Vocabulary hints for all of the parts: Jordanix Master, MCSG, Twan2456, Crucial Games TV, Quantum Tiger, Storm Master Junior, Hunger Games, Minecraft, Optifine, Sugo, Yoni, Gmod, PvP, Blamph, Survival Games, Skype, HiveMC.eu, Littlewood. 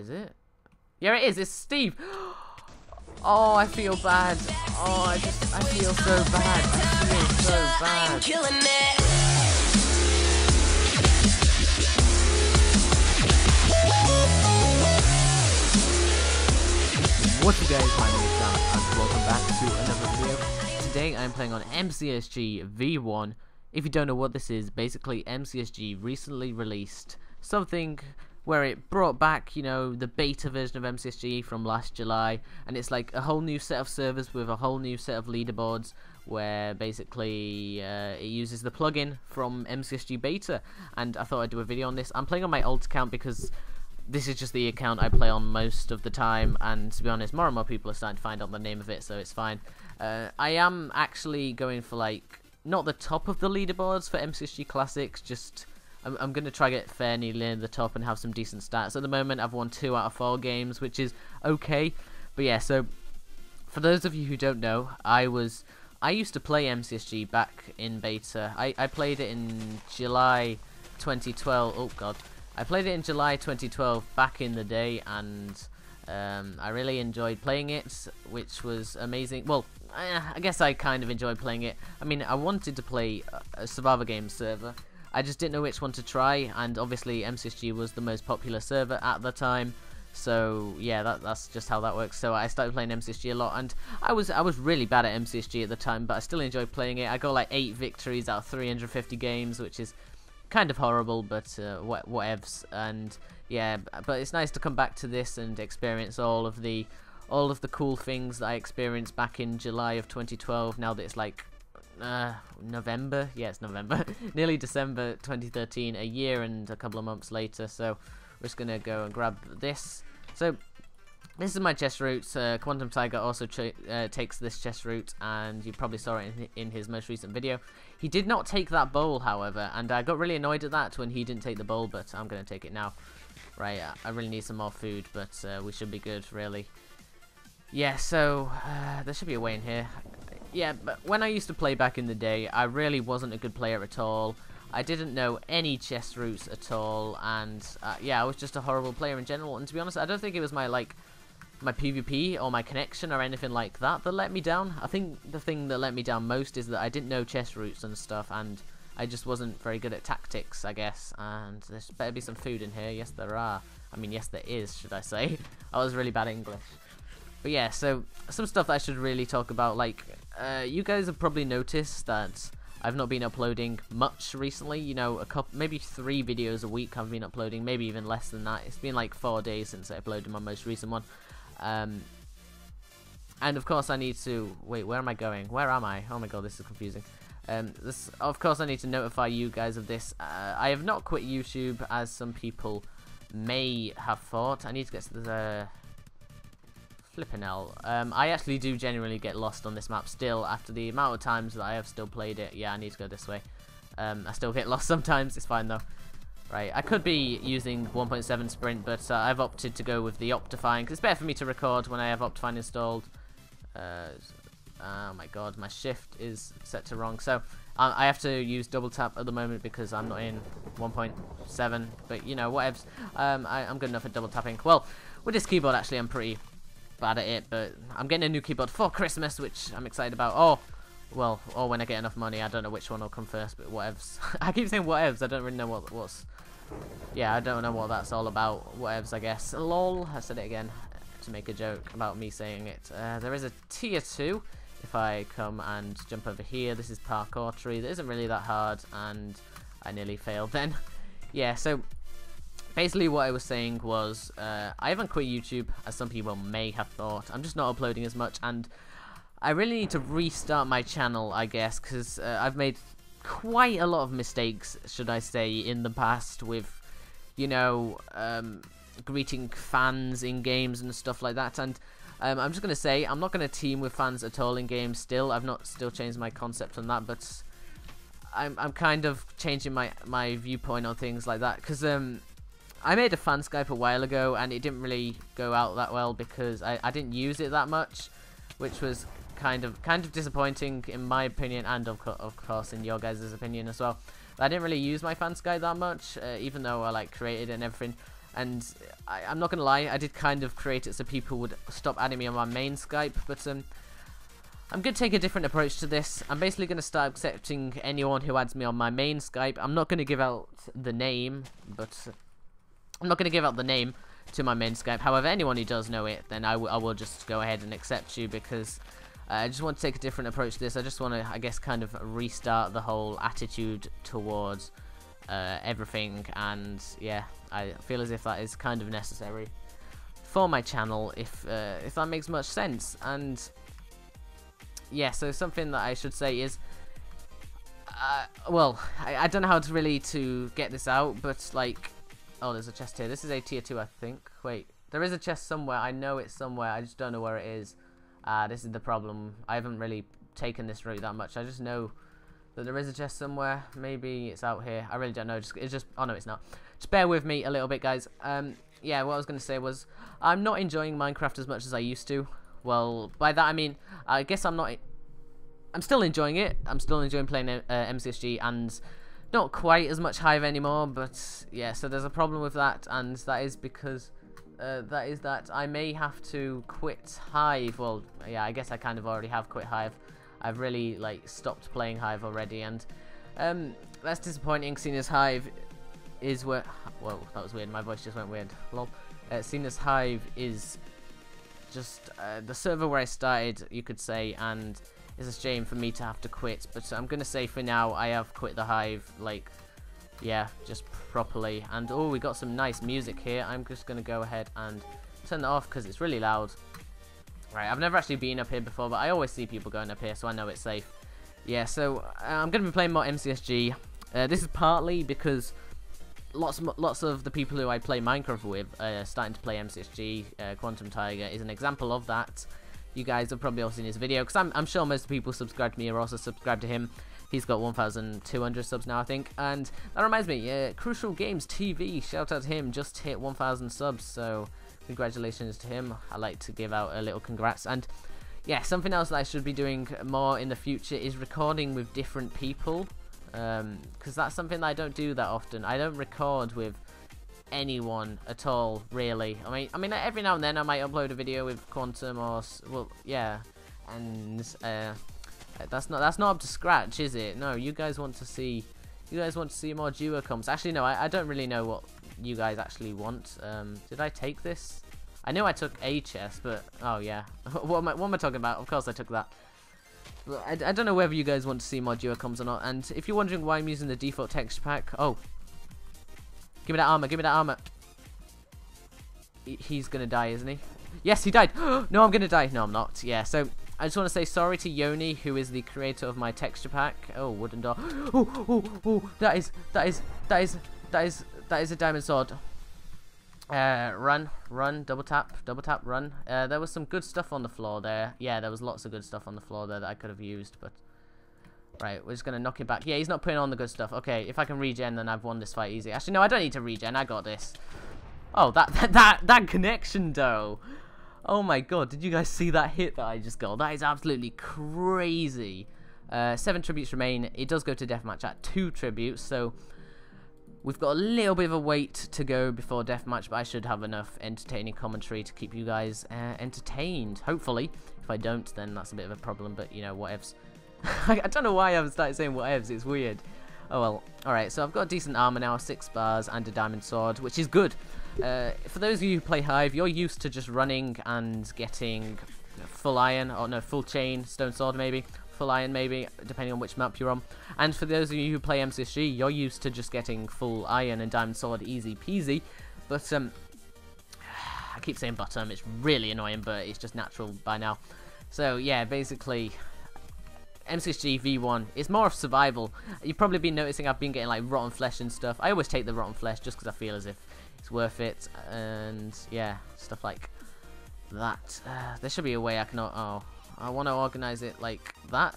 Is it? Yeah, it is. It's Steve. Oh, I feel bad. Oh, I feel so bad. I feel so bad. I'm killing it. What's up, guys? My name is Dan, and welcome back to another video. Today, I'm playing on MCSG V1. If you don't know what this is, basically MCSG recently released something where it brought back, you know, the beta version of MCSG from last July, and it's like a whole new set of servers with a whole new set of leaderboards where basically it uses the plugin from MCSG beta, and I thought I'd do a video on this. I'm playing on my old account because this is just the account I play on most of the time, and to be honest, more and more people are starting to find out the name of it, so it's fine. I am actually going for, like, not the top of the leaderboards for MCSG Classics, just I'm going to try get fairly near the top and have some decent stats. At the moment, I've won 2 out of 4 games, which is okay. But yeah, so for those of you who don't know, I used to play MCSG back in beta. I played it in July 2012. Oh god, I played it in July 2012 back in the day, and I really enjoyed playing it, which was amazing. Well, I guess I kind of enjoyed playing it. I mean, I wanted to play a survival game server. I just didn't know which one to try, and obviously MCSG was the most popular server at the time. So yeah, that's just how that works. So I started playing MCSG a lot, and I was really bad at MCSG at the time, but I still enjoyed playing it. I got like 8 victories out of 350 games, which is kind of horrible, but whatevs. And yeah, but it's nice to come back to this and experience all of the cool things that I experienced back in July of 2012, now that it's like November, yeah, it's November, nearly December 2013, a year and a couple of months later. So we're just gonna go and grab this. So this is my chest route. Quantum Tiger also takes this chest route, and you probably saw it in his most recent video. He did not take that bowl, however, and I got really annoyed at that when he didn't take the bowl, but I'm gonna take it now. Right, I really need some more food, but we should be good, really. Yeah, so there should be a way in here. Yeah, but when I used to play back in the day, I really wasn't a good player at all. I didn't know any chess routes at all, and yeah, I was just a horrible player in general. And to be honest, I don't think it was my, like, my PvP or my connection or anything like that let me down. I think the thing that let me down most is that I didn't know chess routes and stuff, and I just wasn't very good at tactics, I guess. And there's better be some food in here. Yes, there are. I mean, yes, there is, should I say. I was really bad at English. But yeah, so some stuff that I should really talk about, like, you guys have probably noticed that I've not been uploading much recently. You know, a couple, maybe 3 videos a week I've been uploading, maybe even less than that. It's been like 4 days since I uploaded my most recent one. And of course I need to, wait, where am I going? Where am I? Oh my god, this is confusing. This, of course I need to notify you guys of this. I have not quit YouTube, as some people may have thought. I need to get to the flippin' hell. I actually do genuinely get lost on this map still, after the amount of times that I have still played it. Yeah, I need to go this way. I still get lost sometimes, it's fine though. Right, I could be using 1.7 sprint, but I've opted to go with the Optifine, because it's better for me to record when I have Optifine installed. Oh my god, my shift is set to wrong, so I have to use double tap at the moment because I'm not in 1.7, but you know, whatevs. I'm good enough at double tapping. Well, with this keyboard actually I'm pretty bad at it, but I'm getting a new keyboard for Christmas, which I'm excited about. Oh, well, or when I get enough money, I don't know which one will come first, but whatevs. I keep saying whatevs, I don't really know what's... Yeah, I don't know what that's all about. Whatevs, I guess. LOL, I said it again to make a joke about me saying it. There is a tier 2. If I come and jump over here, this is parkour tree. That isn't really that hard, and I nearly failed then. Yeah, so basically what I was saying was I haven't quit YouTube, as some people may have thought. I'm just not uploading as much, and I really need to restart my channel, I guess, because I've made quite a lot of mistakes, should I say, in the past with, you know, greeting fans in games and stuff like that. And I'm just going to say, I'm not going to team with fans at all in games still. I've not still changed my concept on that, but I'm kind of changing my viewpoint on things like that, because I made a fan Skype a while ago, and it didn't really go out that well because I didn't use it that much, which was kind of disappointing in my opinion, and of course in your guys' opinion as well. I didn't really use my fan Skype that much, even though I like created and everything. And I'm not gonna lie, I did kind of create it so people would stop adding me on my main Skype, but I'm gonna take a different approach to this. I'm basically gonna start accepting anyone who adds me on my main Skype. I'm not gonna give out the name, but I'm not gonna give out the name to my main Skype. However, anyone who does know it, then I will just go ahead and accept you, because I just want to take a different approach to this. I just want to, I guess, kind of restart the whole attitude towards everything, and yeah, I feel as if that is kind of necessary for my channel, if that makes much sense. And yeah, so something that I should say is, well, I don't know how to really get this out, but like, oh, there's a chest here. This is a tier 2, I think. Wait, there is a chest somewhere. I know it's somewhere. I just don't know where it is. This is the problem. I haven't really taken this route that much. I just know that there is a chest somewhere. Maybe it's out here. I really don't know. It's just... oh, no, it's not. Just bear with me a little bit, guys. Yeah, what I was going to say was, I'm not enjoying Minecraft as much as I used to. Well, by that I mean, I guess I'm not... I'm still enjoying it. I'm still enjoying playing MCSG and not quite as much Hive anymore. But, yeah, so there's a problem with that. And that is because... that is that I may have to quit Hive. Well, yeah, I guess I kind of already have quit Hive. I've really, like, stopped playing Hive already, and that's disappointing, seeing as Hive is where... whoa, that was weird. My voice just went weird. Lol. Seeing as Hive is just the server where I started, you could say, and it's a shame for me to have to quit, but I'm going to say for now I have quit the Hive, like... yeah, just properly. And oh, we got some nice music here. I'm just gonna go ahead and turn that off because it's really loud. Right, I've never actually been up here before, but I always see people going up here, so I know it's safe. Yeah, so I'm gonna be playing more MCSG. This is partly because lots of the people who I play Minecraft with are starting to play MCSG. Quantum Tiger is an example of that. You guys have probably all seen his video, because I'm sure most people subscribed to me are also subscribed to him. He's got 1,200 subs now, I think. And that reminds me, Crucial Games TV, shout out to him, just hit 1,000 subs. So congratulations to him. I like to give out a little congrats. And yeah, something else that I should be doing more in the future is recording with different people. Because that's something that I don't do that often. I don't record with anyone at all, really. I mean, every now and then I might upload a video with Quantum or... well, yeah. And... That's not up to scratch, is it? No, you guys want to see more duo comps. Actually, no, I don't really know what you guys actually want. Did I take this? I know I took a chest, but oh yeah, what am I talking about? Of course I took that. Well, I don't know whether you guys want to see more duo comps or not. And if you're wondering why I'm using the default texture pack, oh, give me that armor, give me that armor. He's gonna die, isn't he? Yes, he died. No, I'm gonna die. No, I'm not. Yeah, so I just want to say sorry to Yoni, who is the creator of my texture pack. Oh, wooden door. Oh, oh, oh, that is a diamond sword. Run, run, double tap, run. There was some good stuff on the floor there. Yeah, there was lots of good stuff on the floor there that I could have used, but... right, we're just going to knock it back. Yeah, he's not putting on the good stuff. Okay, if I can regen, then I've won this fight easy. Actually, no, I don't need to regen. I got this. Oh, that connection, though. Oh my god, did you guys see that hit that I just got? That is absolutely crazy. 7 tributes remain. It does go to deathmatch at 2 tributes, so we've got a little bit of a wait to go before deathmatch, but I should have enough entertaining commentary to keep you guys entertained, hopefully. If I don't, then that's a bit of a problem, but you know, whatevs. I don't know why I've started saying whatevs, it's weird. Oh well, alright, so I've got decent armor now, 6 bars and a diamond sword, which is good. For those of you who play Hive, you're used to just running and getting full iron, or no, full chain, stone sword maybe, full iron maybe, depending on which map you're on. And for those of you who play MCSG, you're used to just getting full iron and diamond sword easy peasy. But, I keep saying but, it's really annoying, but it's just natural by now. So yeah, basically... MCSG V1, it's more of survival. You've probably been noticing I've been getting like rotten flesh and stuff. I always take the rotten flesh just because I feel as if it's worth it, and yeah, stuff like that. There should be a way I can... oh, I want to organize it like that.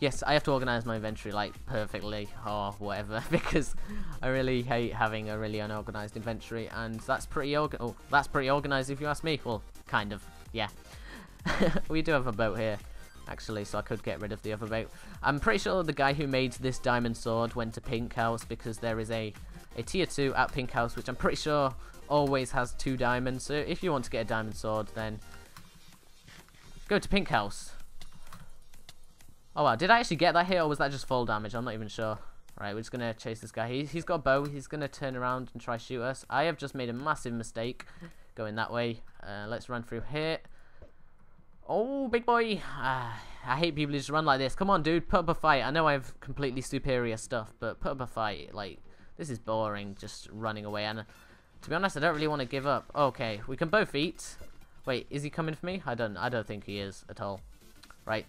Yes, I have to organize my inventory like perfectly or whatever, because I really hate having a really unorganized inventory, and that's pretty organized if you ask me. Well, kind of, yeah. We do have a boat here, actually, so I could get rid of the other boat. I'm pretty sure the guy who made this diamond sword went to Pink House, because there is a tier 2 at Pink House, which I'm pretty sure always has 2 diamonds, so if you want to get a diamond sword, then go to Pink House. Oh wow, did I actually get that hit, or was that just fall damage? I'm not even sure. Right, we're just going to chase this guy. He's got a bow. He's going to turn around and try shoot us. I have just made a massive mistake going that way. Let's run through here. Oh, big boy. I hate people who just run like this. Come on, dude. Put up a fight. I know I have completely superior stuff, but put up a fight. Like, this is boring, just running away. And to be honest, I don't really want to give up. Okay, we can both eat. Wait, is he coming for me? I don't think he is at all. Right.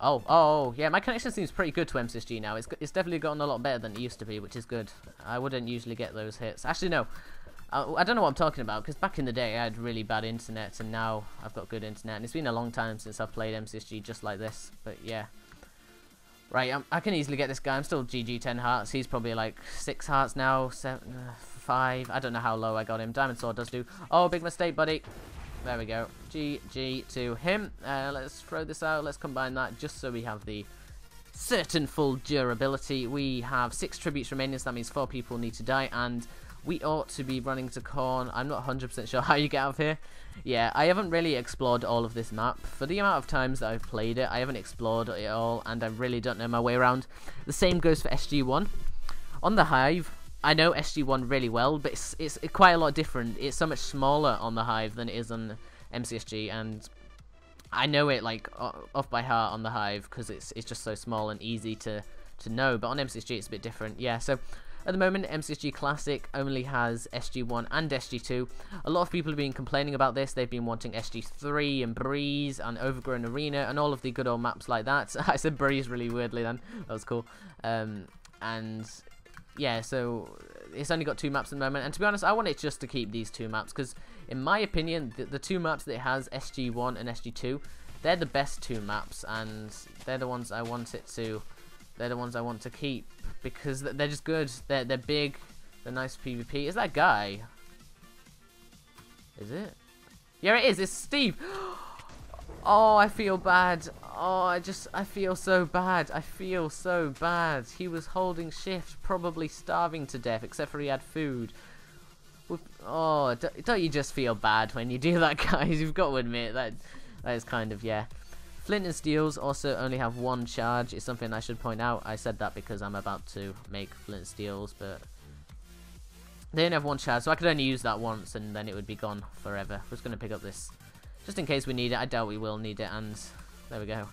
Oh, yeah, my connection seems pretty good to MCSG now. It's definitely gotten a lot better than it used to be, which is good. I wouldn't usually get those hits. Actually, no. I don't know what I'm talking about, because back in the day, I had really bad internet, and now I've got good internet. And it's been a long time since I've played MCSG just like this, but yeah. Right, I can easily get this guy. I'm still GG 10 hearts. He's probably like 6 hearts now, 7, 5. I don't know how low I got him. Diamond Sword does do. Oh, big mistake, buddy. There we go. GG to him. Let's throw this out. Let's combine that just so we have the certain full durability. We have 6 tributes remaining, so that means 4 people need to die, and we ought to be running to corn. I'm not 100% sure how you get out of here. Yeah, I haven't really explored all of this map. For the amount of times that I've played it, I haven't explored it all, and I really don't know my way around. The same goes for SG1. On the Hive, I know SG1 really well, but it's quite a lot different. It's so much smaller on the Hive than it is on MCSG, and I know it like off by heart on the Hive because it's just so small and easy to know. But on MCSG, it's a bit different. Yeah, so at the moment, MCSG Classic only has SG1 and SG2. A lot of people have been complaining about this. They've been wanting SG3 and Breeze and Overgrown Arena and all of the good old maps like that. I said Breeze really weirdly then. That was cool. And yeah, so it's only got 2 maps at the moment, and to be honest, I want it just to keep these 2 maps, because in my opinion, the 2 maps that it has, SG1 and SG2, they're the best 2 maps, and they're the ones I want to keep, because they're just good, they're big, they're nice PvP. Is that guy? Is it? Yeah, it is, it's Steve! Oh, I feel bad. Oh, I feel so bad. I feel so bad. He was holding shift, probably starving to death, except for he had food. Oh, don't you just feel bad when you do that, guys? You've got to admit, that is kind of, yeah. Flint and Steels also only have 1 charge. It's something I should point out. I said that because I'm about to make Flint and Steels, but they only have 1 charge, so I could only use that once, and then it would be gone forever. I'm just going to pick up this, just in case we need it. I doubt we will need it, and there we go.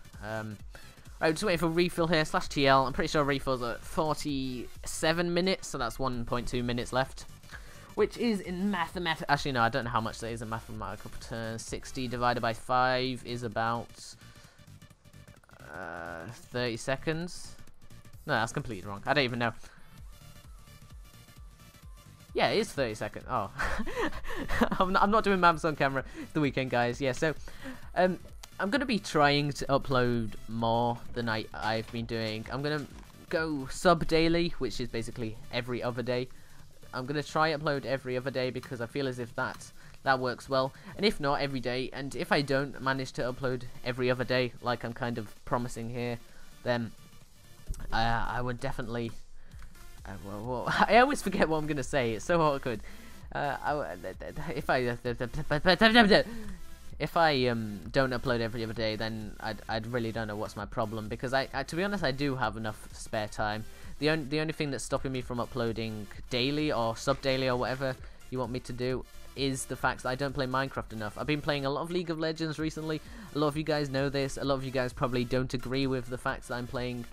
Right, just waiting for refill here, /TL. I'm pretty sure refill's at 47 minutes, so that's 1.2 minutes left. Which is in mathematical... Actually, no, I don't know how much that is in mathematical terms. 60 divided by 5 is about 30 seconds. No, that's completely wrong. I don't even know. Yeah, it is 30 seconds. Oh. I'm not doing maps on camera. It's the weekend, guys. Yeah, so... I'm going to be trying to upload more than I've been doing. I'm going to go sub-daily, which is basically every other day. I'm going to try upload every other day because I feel as if that works well. And if not, every day. And if I don't manage to upload every other day, like I'm kind of promising here, then I would definitely... I always forget what I'm going to say. It's so awkward. If I don't upload every other day, then I really don't know what's my problem, because I to be honest, I do have enough spare time. The only thing that's stopping me from uploading daily or sub-daily or whatever you want me to do is the fact that I don't play Minecraft enough. I've been playing a lot of League of Legends recently. A lot of you guys know this. A lot of you guys probably don't agree with the fact that I'm playing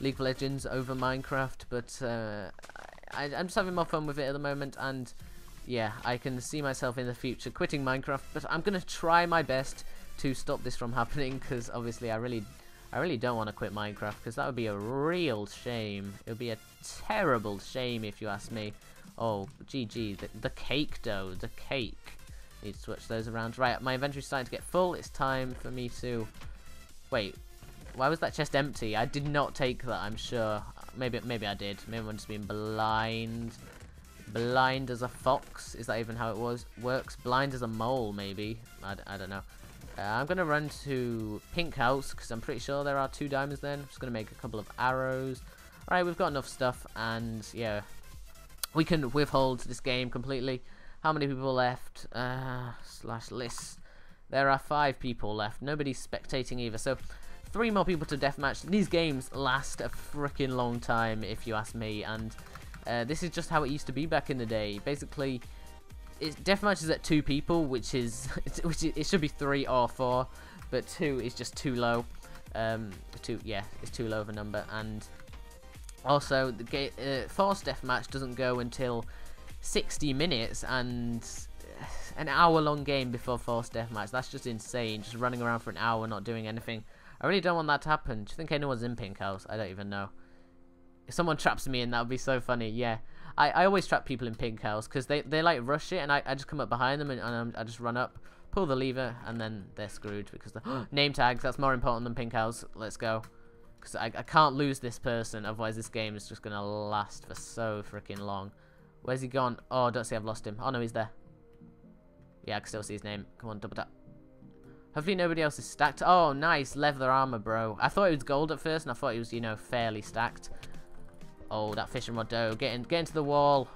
League of Legends over Minecraft, but I'm just having more fun with it at the moment, and... yeah, I can see myself in the future quitting Minecraft, but I'm going to try my best to stop this from happening, because obviously I really don't want to quit Minecraft, because that would be a real shame. It would be a terrible shame if you ask me. Oh, GG, the cake dough, the cake. Need to switch those around. Right, my inventory's starting to get full. It's time for me to... wait, why was that chest empty? I did not take that, I'm sure. Maybe I did. Maybe I'm just being blind. Blind as a fox? Is that even how it works? Blind as a mole, maybe. I don't know. I'm going to run to Pink House, because I'm pretty sure there are 2 diamonds then. I'm just going to make a couple of arrows. Alright, we've got enough stuff, and yeah, We can withhold this game completely. How many people left? Slash list. There are 5 people left. Nobody's spectating either. So 3 more people to deathmatch. These games last a freaking long time, if you ask me. And this is just how it used to be back in the day. Basically, deathmatch is at 2 people, which is it should be 3 or 4, but 2 is just too low. Yeah, it's too low of a number. And also, the forced deathmatch doesn't go until 60 minutes and an hour-long game before forced deathmatch. That's just insane. Just running around for an hour not doing anything. I really don't want that to happen. Do you think anyone's in Pink House? I don't even know. If someone traps me in, that would be so funny. Yeah, I always trap people in Pink House because they like rush it, and I just come up behind them and I just run up, pull the lever, and then they're screwed because the name tags. That's more important than Pink House. Let's go. Because I can't lose this person, otherwise this game is just going to last for so freaking long. Where's he gone? Oh, I don't see. I've lost him. Oh, no, he's there. Yeah, I can still see his name. Come on, double tap. Hopefully nobody else is stacked. Oh, nice. Leather armor, bro. I thought it was gold at first, and I thought it was, you know, fairly stacked. Oh, that fishing rod dough. Get into the wall.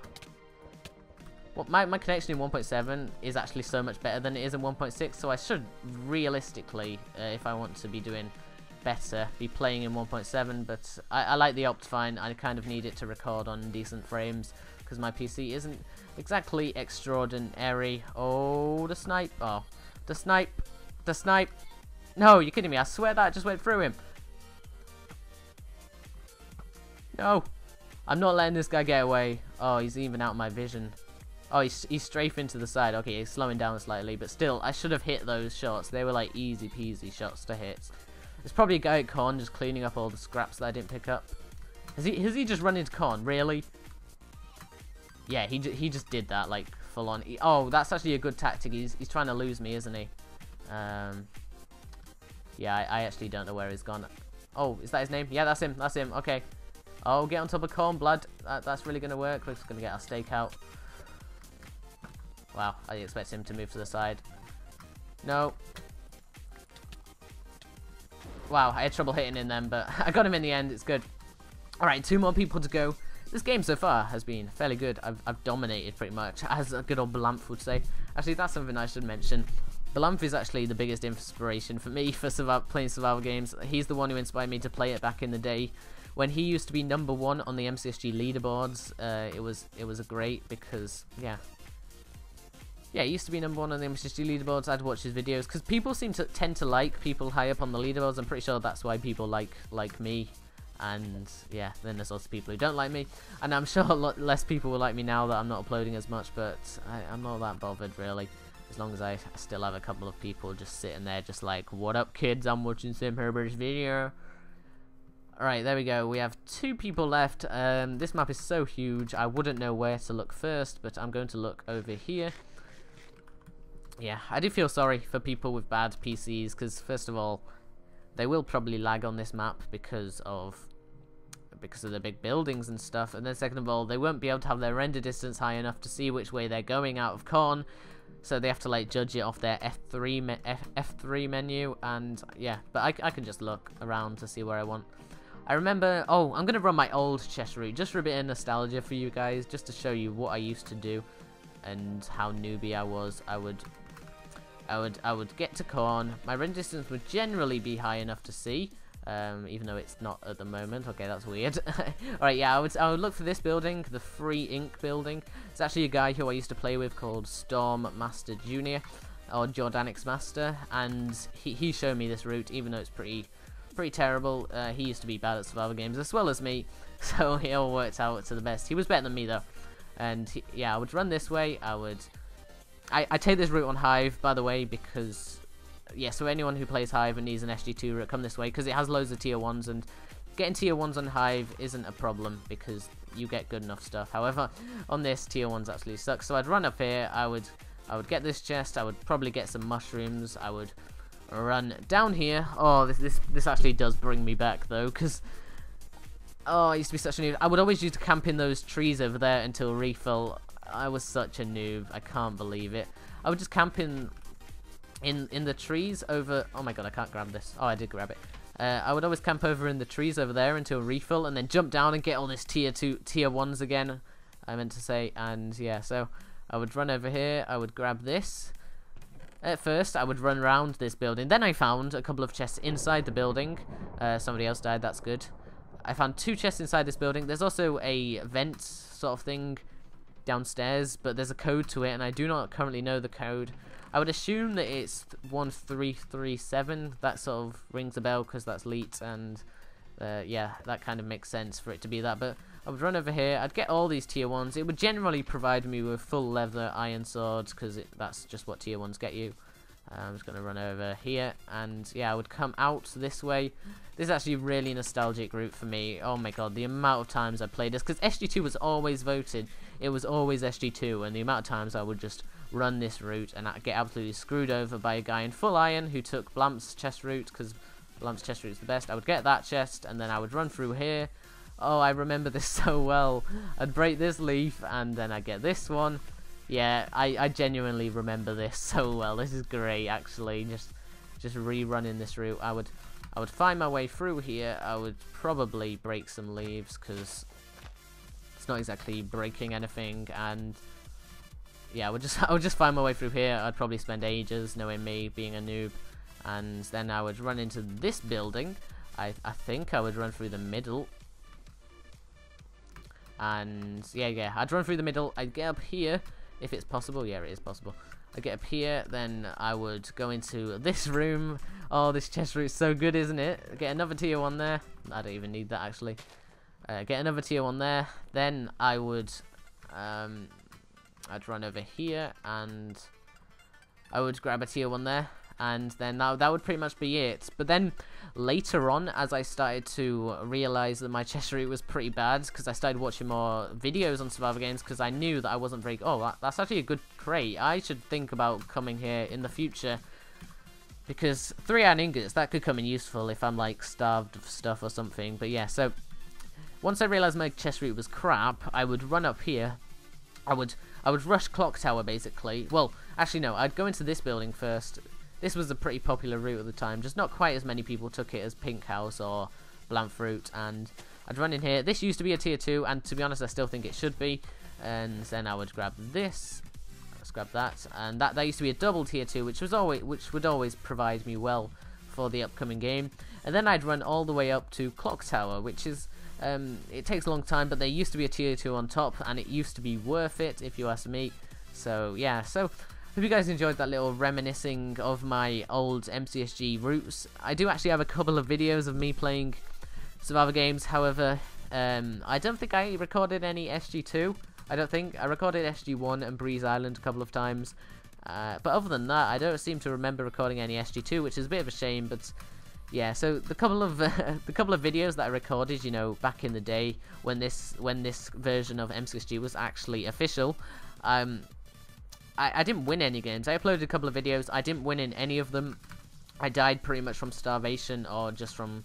Well, my connection in 1.7 is actually so much better than it is in 1.6, so I should realistically, if I want to be doing better, be playing in 1.7, but I like the Optifine. I kind of need it to record on decent frames because my PC isn't exactly extraordinary. Oh, the snipe. Oh, the snipe. The snipe. No, you're kidding me. I swear that just went through him. No. I'm not letting this guy get away. Oh, he's even out of my vision. Oh, he's strafing to the side. Okay, he's slowing down slightly, but still, I should have hit those shots. They were like easy peasy shots to hit. There's probably a guy at Con just cleaning up all the scraps that I didn't pick up. Has he just run into Con? Really? Yeah, he just did that, like, full on. Oh, that's actually a good tactic. He's trying to lose me, isn't he? Yeah, I actually don't know where he's gone. Oh, is that his name? Yeah, that's him. That's him. Okay. Oh, get on top of Con, blood. That's really going to work. We're just going to get our stake out. Wow, I expect him to move to the side. No. Wow, I had trouble hitting in them, but I got him in the end. It's good. Alright, 2 more people to go. This game so far has been fairly good. I've dominated pretty much, as a good old Blamph would say. Actually, that's something I should mention. Blamph is actually the biggest inspiration for me for playing survival games. He's the one who inspired me to play it back in the day. When he used to be #1 on the MCSG leaderboards, it was great because, yeah. Yeah, he used to be #1 on the MCSG leaderboards. I'd watch his videos because people tend to like people high up on the leaderboards. I'm pretty sure that's why people like me, and yeah, then there's also people who don't like me, and I'm sure a lot less people will like me now that I'm not uploading as much. But I'm not that bothered really, as long as I still have a couple of people just sitting there, just like, "What up, kids? I'm watching Sim Herbert's video." Alright, there we go. We have 2 people left. This map is so huge. I wouldn't know where to look first, but I'm going to look over here. Yeah, I do feel sorry for people with bad PCs because, first of all, they will probably lag on this map because of the big buildings and stuff, and then second of all, they won't be able to have their render distance high enough to see which way they're going out of Con, so they have to like judge it off their F3 menu, and yeah, but I can just look around to see where I want. I remember, oh, I'm gonna run my old chess route just for a bit of nostalgia for you guys, just to show you what I used to do and how newbie I was. I would get to Con. My run distance would generally be high enough to see, even though it's not at the moment. Okay, that's weird. Alright, yeah, I would look for this building, the Free Ink building. It's actually a guy who I used to play with called Storm Master Junior, or Jordanix Master, and he showed me this route, even though it's pretty terrible. He used to be bad at survival games as well as me, so it all worked out to the best. He was better than me though, and yeah, I would run this way. I take this route on Hive, by the way, because, yeah, so anyone who plays Hive and needs an SG2 route, come this way, because it has loads of tier 1s, and getting tier 1s on Hive isn't a problem, because you get good enough stuff. However, on this, tier 1s absolutely suck, so I'd run up here, I would get this chest, I would probably get some mushrooms, I would run down here. Oh, this actually does bring me back, though, because, oh, I used to be such a noob. I would always used to camp in those trees over there until refill. I was such a noob. I can't believe it. I would just camp in the trees over. Oh my god, I can't grab this. Oh, I did grab it. I would always camp over in the trees over there until refill, and then jump down and get all this tier 1s again. I meant to say. And yeah, so I would run over here, I would grab this. At first, I would run around this building. Then I found a couple of chests inside the building. Somebody else died, that's good. I found two chests inside this building. There's also a vent sort of thing downstairs, but there's a code to it, and I do not currently know the code. I would assume that it's 1337. That sort of rings a bell because that's leet, and yeah, that kind of makes sense for it to be that. But I would run over here, I'd get all these tier 1s. It would generally provide me with full leather iron swords because that's just what tier 1s get you. I'm just going to run over here, and yeah, I would come out this way. This is actually a really nostalgic route for me. Oh my god, the amount of times I played this, because SG2 was always voted. It was always SG2, and the amount of times I would just run this route and I'd get absolutely screwed over by a guy in full iron who took Blamph's chest route, because Blamph's chest route is the best. I would get that chest, and then I would run through here. Oh, I remember this so well. I'd break this leaf, and then I'd get this one. Yeah, I genuinely remember this so well. This is great, actually. Just rerunning this route. I would find my way through here. I would probably break some leaves because it's not exactly breaking anything. And yeah, I would just find my way through here. I'd probably spend ages, knowing me, being a noob. And then I would run into this building. I think I would run through the middle. And yeah, I'd run through the middle. I'd get up here. If it's possible, yeah, it is possible. I get up here, then I would go into this room. Oh, this chest route's so good, isn't it? Get another tier 1 there. I don't even need that, actually. Get another tier 1 there. Then I would, I'd run over here, and I would grab a tier 1 there. And then that would pretty much be it. But then later on, as I started to realise that my chest route was pretty bad, because I started watching more videos on survival games, because I knew that I wasn't very... Oh, that's actually a good crate. I should think about coming here in the future, because 3 iron ingots, that could come in useful if I'm like starved of stuff or something. But yeah, so once I realised my chest route was crap, I would run up here. I would rush Clock Tower, basically. Well, actually no, I'd go into this building first. This was a pretty popular route at the time, just not quite as many people took it as Pink House or Blamph route, and I'd run in here. This used to be a tier 2, and to be honest, I still think it should be. And then I would grab this, let's grab that, and that used to be a double tier 2, which would always provide me well for the upcoming game. And then I'd run all the way up to Clock Tower, which is, it takes a long time, but there used to be a tier 2 on top, and it used to be worth it, if you ask me. So yeah, so hope you guys enjoyed that little reminiscing of my old MCSG routes. I do actually have a couple of videos of me playing survival games, however, I don't think I recorded any SG2. I don't think. I recorded SG1 and Breeze Island a couple of times. But other than that, I don't seem to remember recording any SG2, which is a bit of a shame, but yeah, so the couple of videos that I recorded, you know, back in the day when this version of MCSG was actually official, I didn't win any games. I uploaded a couple of videos. I didn't win in any of them. I died pretty much from starvation, or just from...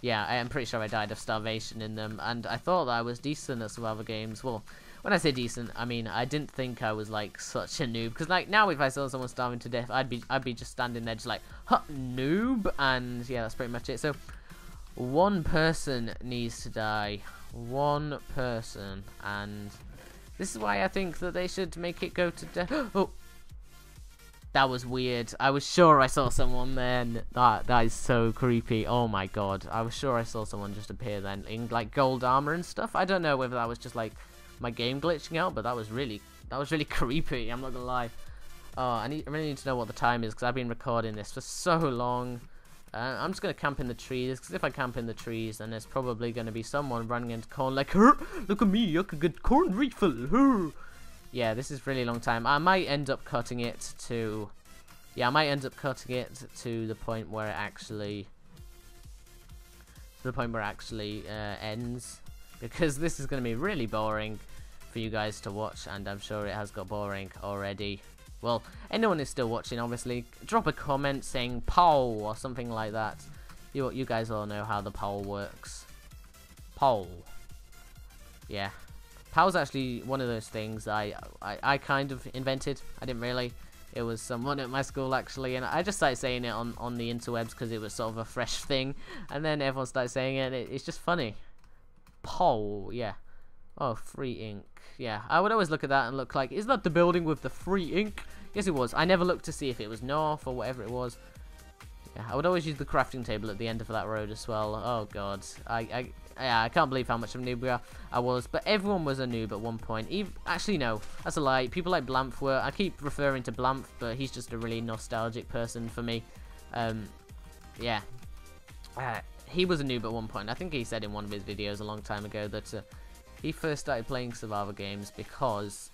Yeah, I'm pretty sure I died of starvation in them. And I thought that I was decent at survival games. Well, when I say decent, I mean I didn't think I was like such a noob. Because like now, if I saw someone starving to death, I'd be just standing there, just like, huh, noob. And yeah, that's pretty much it. So one person needs to die. One person, and this is why I think that they should make it go to death. Oh! That was weird. I was sure I saw someone then. That is so creepy. Oh my god. I was sure I saw someone just appear then in like gold armor and stuff. I don't know whether that was just like my game glitching out, but that was really creepy. I'm not gonna lie. Oh, I really need to know what the time is, because I've been recording this for so long. I'm just gonna camp in the trees, because if I camp in the trees, then there's probably gonna be someone running into corn like, look at me, I could get corn refill. Hur. Yeah, this is really a long time. I might end up cutting it to the point where it actually ends, because this is gonna be really boring for you guys to watch, and I'm sure it has got boring already. Well, anyone who's still watching, obviously, drop a comment saying poll or something like that. You guys all know how the poll works. Poll. Yeah. Poll's actually one of those things I kind of invented. I didn't really. It was someone at my school, actually, and I just started saying it on the interwebs because it was sort of a fresh thing. And then everyone started saying it, and it's just funny. Poll, yeah. Oh, free ink. Yeah, I would always look at that and look like, is that the building with the free ink? Yes, it was. I never looked to see if it was north or whatever it was. Yeah, I would always use the crafting table at the end of that road as well. Oh, God. I can't believe how much of a noob I was. But everyone was a noob at one point. Actually, no. That's a lie. People like Blamph were. I keep referring to Blamph, but he's just a really nostalgic person for me. Yeah. He was a noob at one point. I think he said in one of his videos a long time ago that... he first started playing survival games because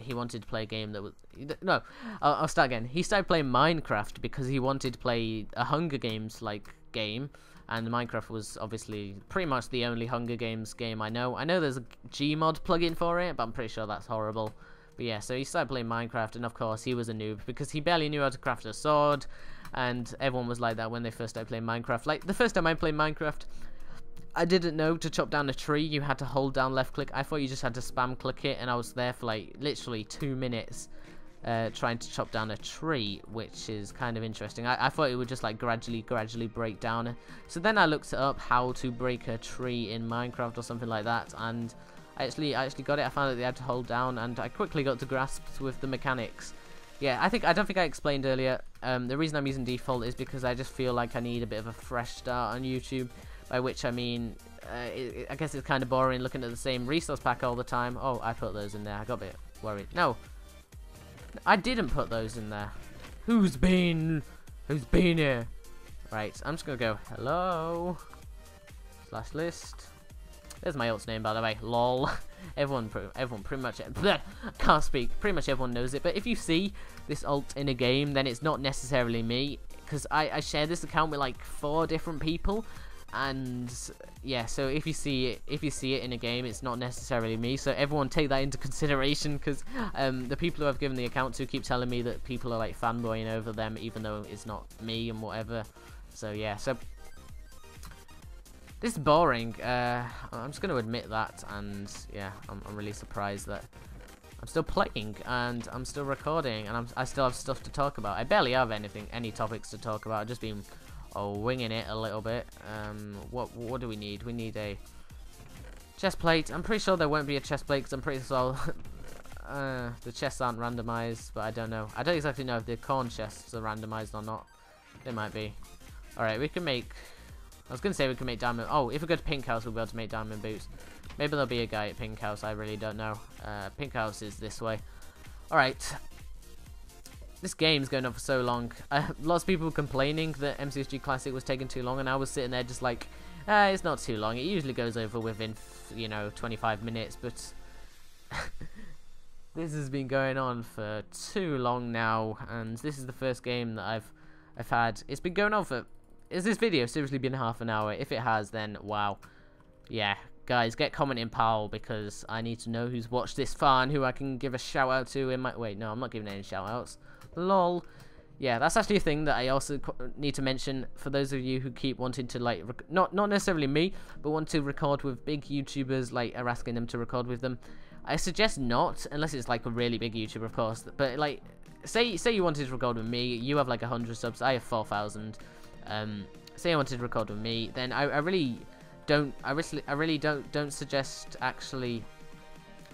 he wanted to play a game that was... No, I'll start again. He started playing Minecraft because he wanted to play a Hunger Games-like game, and Minecraft was obviously pretty much the only Hunger Games game I know. I know there's a Gmod plugin for it, but I'm pretty sure that's horrible. But yeah, so he started playing Minecraft, and of course he was a noob because he barely knew how to craft a sword, and everyone was like that when they first started playing Minecraft. Like, the first time I played Minecraft... I didn't know to chop down a tree you had to hold down left click. I thought you just had to spam click it, and I was there for like literally 2 minutes trying to chop down a tree, which is kind of interesting. I thought it would just like gradually break down. So then I looked up how to break a tree in Minecraft or something like that, and I actually got it. I found that they had to hold down, and I quickly got to grasps with the mechanics. Yeah, I don't think I explained earlier. The reason I'm using default is because I just feel like I need a bit of a fresh start on YouTube. By which I mean, I guess it's kind of boring looking at the same resource pack all the time. Oh, I put those in there. I got a bit worried. No, I didn't put those in there. Who's been here? Right, I'm just going to go, hello, /list. There's my alt's name, by the way, lol. Everyone pretty much, bleh, can't speak. Pretty much everyone knows it. But if you see this alt in a game, then it's not necessarily me. Because I share this account with like 4 different people. And yeah, so if you see it in a game, it's not necessarily me, so everyone take that into consideration, because the people who I've given the account to keep telling me that people are like fanboying over them even though it's not me and whatever. So yeah, so this is boring. I'm just going to admit that, and yeah, I'm really surprised that I'm still playing and I'm still recording and I still have stuff to talk about. I barely have any topics to talk about. I've just been winging it a little bit. What do we need? We need a chest plate. I'm pretty sure there won't be a chest plate because I'm pretty sure the chests aren't randomized, but I don't know. I don't exactly know if the corn chests are randomized or not. They might be. Alright, we can make... I was going to say we can make diamond... Oh, if we go to Pink House, we'll be able to make diamond boots. Maybe there'll be a guy at Pink House. I really don't know. Pink House is this way. Alright. This game's going on for so long. Lots of people complaining that MCSG Classic was taking too long, and I was sitting there just like, it's not too long. It usually goes over within, 25 minutes, but this has been going on for too long now, and this is the first game that I've had. It's been going on for... Has this video seriously been half an hour? If it has, then wow. Yeah, guys, get commenting, pal, because I need to know who's watched this far and who I can give a shout out to in my... Wait, no, I'm not giving any shout outs. Lol. Yeah, that's actually a thing that I also need to mention for those of you who keep wanting to like not necessarily me, but want to record with big YouTubers, like are asking them to record with them. I suggest not, unless it's like a really big YouTuber, of course. But like, say you wanted to record with me, you have like 100 subs, I have 4,000. Say I wanted to record with me, then I really don't suggest actually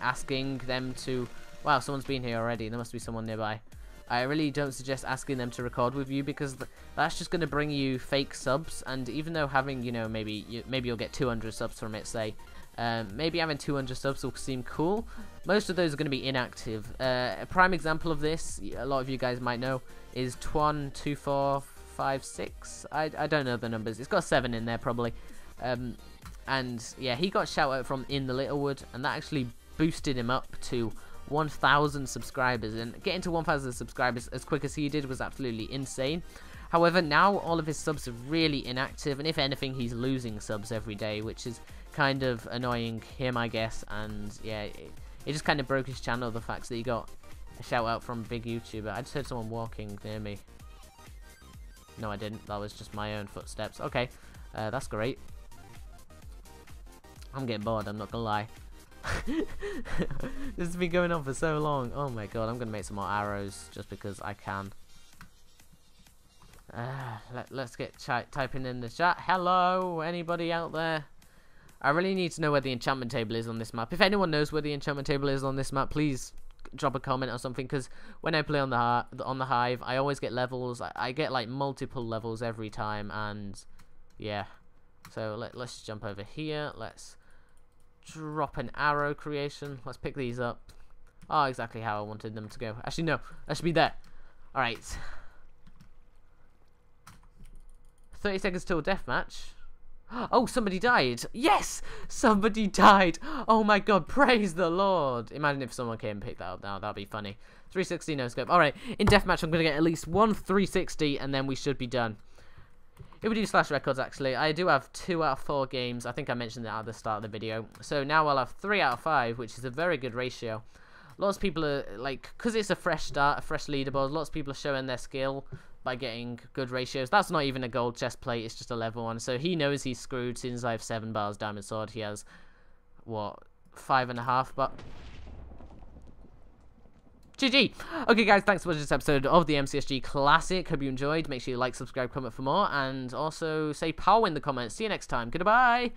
asking them to. Wow, someone's been here already. There must be someone nearby. I really don't suggest asking them to record with you, because that's just going to bring you fake subs, and even though having, maybe you'll get 200 subs from it, say, maybe having 200 subs will seem cool. Most of those are going to be inactive. A prime example of this, a lot of you guys might know, is Twan2456. I don't know the numbers. It's got 7 in there, probably. And, yeah, he got shout out from in the Littlewood, and that actually boosted him up to... 1,000 subscribers, and getting to 1,000 subscribers as quick as he did was absolutely insane. However, now all of his subs are really inactive, and if anything, he's losing subs every day, which is kind of annoying him, I guess. And yeah, it just kind of broke his channel, the fact that he got a shout out from a big YouTuber. I just heard someone walking near me. No, I didn't. That was just my own footsteps. Okay, that's great. I'm getting bored, I'm not gonna lie. This has been going on for so long. Oh my god, I'm going to make some more arrows just because I can. Let's get typing in the chat. Hello, anybody out there? I really need to know where the enchantment table is on this map. If anyone knows where the enchantment table is on this map, please drop a comment or something, because when I play on the Hive, I always get levels. I get like multiple levels every time, and yeah. So let's jump over here. Let's drop an arrow creation. Let's pick these up. Oh, exactly how I wanted them to go. Actually, no, that should be there. All right. 30 seconds till deathmatch. Oh, somebody died. Yes, somebody died. Oh my god, praise the Lord. Imagine if someone came and picked that up now. That'd be funny. 360 no scope. All right, in deathmatch, I'm going to get at least one 360, and then we should be done. If we do slash records, actually, I do have 2 out of 4 games. I think I mentioned that at the start of the video. So now I'll have 3 out of 5, which is a very good ratio. Lots of people are, like, because it's a fresh start, a fresh leaderboard, lots of people are showing their skill by getting good ratios. That's not even a gold chest plate, it's just a level 1. So he knows he's screwed. Since I have 7 bars diamond sword, he has, what, 5.5 bars? GG! Okay guys, thanks for watching this episode of the MCSG Classic. Hope you enjoyed. Make sure you like, subscribe, comment for more, and also say pow in the comments. See you next time. Goodbye!